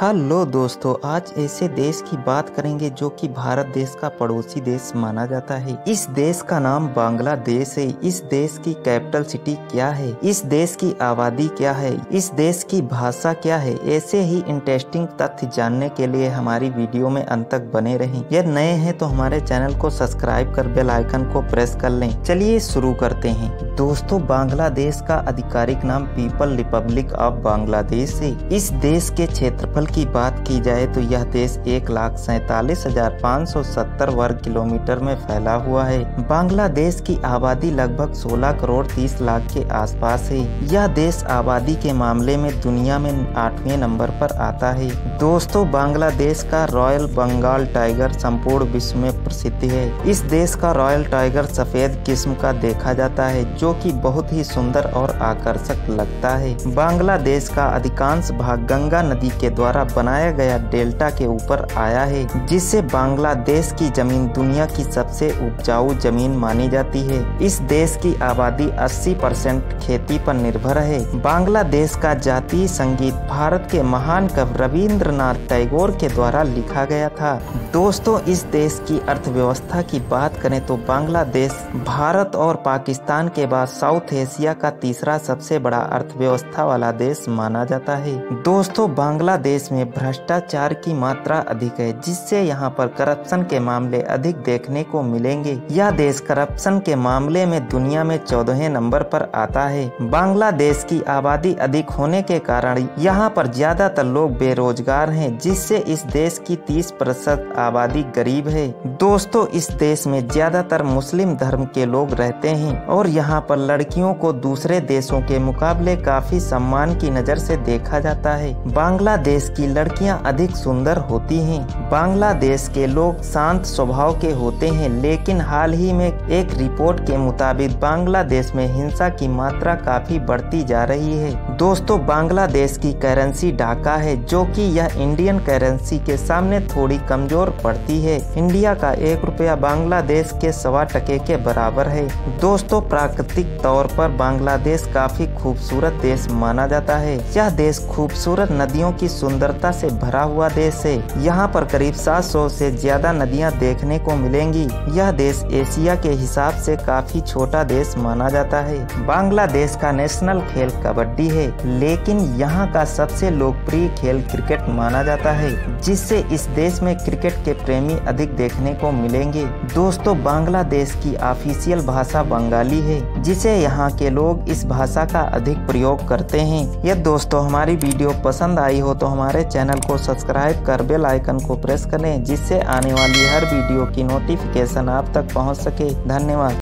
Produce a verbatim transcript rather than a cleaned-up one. Hello दोस्तों, आज ऐसे देश की बात करेंगे जो कि भारत देश का पड़ोसी देश माना जाता है। इस देश का नाम बांग्लादेश है। इस देश की कैपिटल सिटी क्या है, इस देश की आबादी क्या है, इस देश की भाषा क्या है, ऐसे ही इंटरेस्टिंग तथ्य जानने के लिए हमारी वीडियो में अंत तक बने रहें। यदि नए हैं तो हमारे चैनल को सब्सक्राइब कर बेल आइकन को प्रेस कर लें। चलिए शुरू करते हैं। दोस्तों, बांग्लादेश का आधिकारिक नाम पीपल रिपब्लिक ऑफ बांग्लादेश है। इस देश के क्षेत्रफल की बात की जाए तो यह देश एक लाख सैतालीस हजार पाँच सौ सत्तर वर्ग किलोमीटर में फैला हुआ है। बांग्लादेश की आबादी लगभग सोलह करोड़ तीस लाख के आसपास है। यह देश आबादी के मामले में दुनिया में आठवें नंबर पर आता है। दोस्तों, बांग्लादेश का रॉयल बंगाल टाइगर संपूर्ण विश्व में प्रसिद्ध है। इस देश का रॉयल टाइगर सफेद किस्म का देखा जाता है जो कि बहुत ही सुंदर और आकर्षक लगता है। बांग्लादेश का अधिकांश भाग गंगा नदी के द्वारा बनाया गया डेल्टा के ऊपर आया है, जिससे बांग्लादेश की जमीन दुनिया की सबसे उपजाऊ जमीन मानी जाती है। इस देश की आबादी अस्सी परसेंट खेती पर निर्भर है। बांग्लादेश का जातीय संगीत भारत के महान कवि रवींद्रनाथ टैगोर के द्वारा लिखा गया था। दोस्तों, इस देश की अर्थव्यवस्था की बात करें तो बांग्लादेश भारत और पाकिस्तान के बाद साउथ एशिया का तीसरा सबसे बड़ा अर्थव्यवस्था वाला देश माना जाता है। दोस्तों, बांग्लादेश में भ्रष्टाचार की मात्रा अधिक है, जिससे यहाँ पर करप्शन के मामले अधिक देखने को मिलेंगे। यह देश करप्शन के मामले में दुनिया में चौदहवें नंबर पर आता है। बांग्लादेश की आबादी अधिक होने के कारण यहाँ पर ज्यादातर लोग बेरोजगार हैं, जिससे इस देश की तीस प्रतिशत आबादी गरीब है। दोस्तों, इस देश में ज्यादातर मुस्लिम धर्म के लोग रहते हैं और यहाँ पर लड़कियों को दूसरे देशों के मुकाबले काफी सम्मान की नजर से देखा जाता है। बांग्लादेश की लड़कियां अधिक सुंदर होती हैं। बांग्लादेश के लोग शांत स्वभाव के होते हैं, लेकिन हाल ही में एक रिपोर्ट के मुताबिक बांग्लादेश में हिंसा की मात्रा काफी बढ़ती जा रही है। दोस्तों, बांग्लादेश की करेंसी ढाका है, जो कि यह इंडियन करेंसी के सामने थोड़ी कमजोर पड़ती है। इंडिया का एक रुपया बांग्लादेश के सवा टके के बराबर है। दोस्तों, प्राकृतिक तौर पर बांग्लादेश काफी खूबसूरत देश माना जाता है। यह देश खूबसूरत नदियों की सुंदर से भरा हुआ देश है। यहाँ पर करीब सात सौ से ज्यादा नदियाँ देखने को मिलेंगी। यह देश एशिया के हिसाब से काफी छोटा देश माना जाता है। बांग्लादेश का नेशनल खेल कबड्डी है, लेकिन यहाँ का सबसे लोकप्रिय खेल क्रिकेट माना जाता है, जिससे इस देश में क्रिकेट के प्रेमी अधिक देखने को मिलेंगे। दोस्तों, बांग्लादेश की ऑफिशियल भाषा बंगाली है, जिसे यहाँ के लोग इस भाषा का अधिक प्रयोग करते हैं। यदि दोस्तों हमारी वीडियो पसंद आई हो तो हमारे चैनल को सब्सक्राइब कर बेल आइकन को प्रेस करें, जिससे आने वाली हर वीडियो की नोटिफिकेशन आप तक पहुंच सके। धन्यवाद।